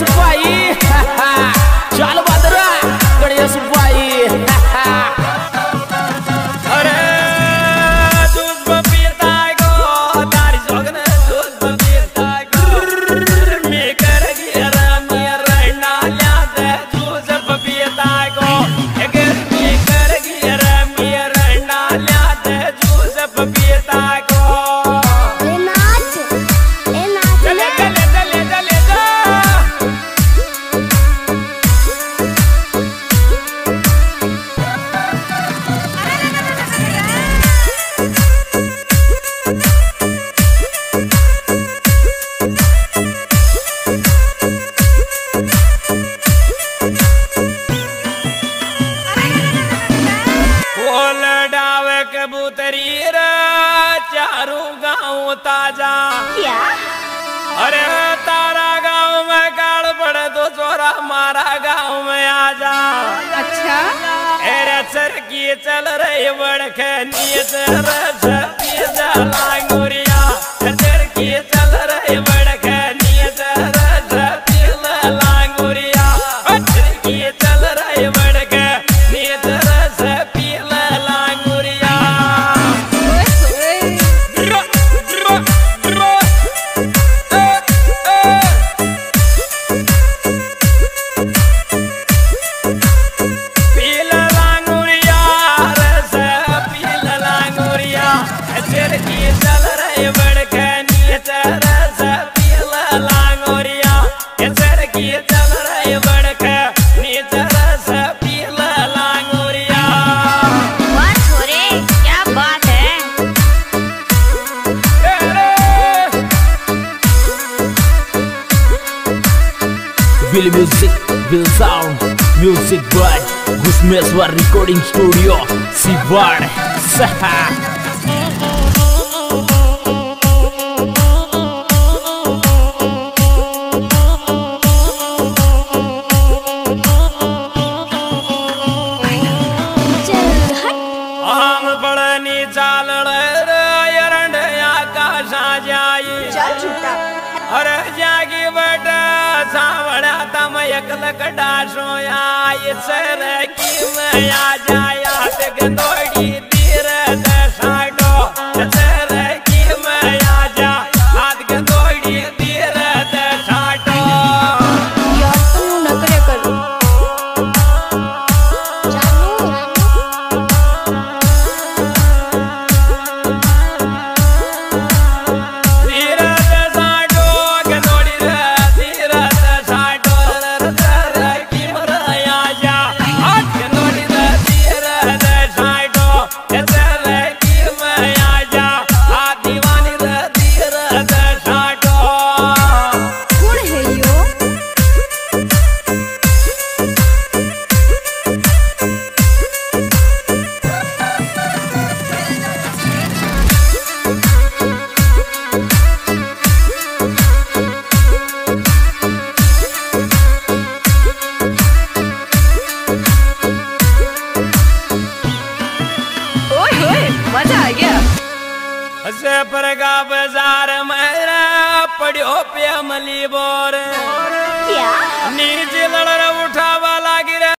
गणेश भाई चाल बदरा गणेश भाई। अरे दूध पीता गो तारी जोगने दूध पीता गुर मी कर गिरा मेरा नाला दे दूध पीता गो अगर मी कर गिरा मेरा नाला दे दूध पीता गो। ताजा अरे तारा गांव में काल पड़े तो चोरा मारा गांव में आजा। अच्छा अरे सर की चल रही बड़खे नीचे लांगुरिया सर की चल रही बड़खे नीचे लांगुरिया सर की चल रही बड़खे नीचे Will Music, Will Sound, Music by Gusmeswar Recording Studio, Siwan, Saha। लकड़ा सोया ये सर की मैं आ जाया तक दौड़ी तेरे दशा डो सर की मैं आ जा हाथ के दौड़ी तेरे दशा डो। यार तुम नकरे करो जानू तेरे दशा डो के दौड़ी तेरे दशा परगा बाजार मेरा पड़ियो पे मली बोर नीचे लड़ उठा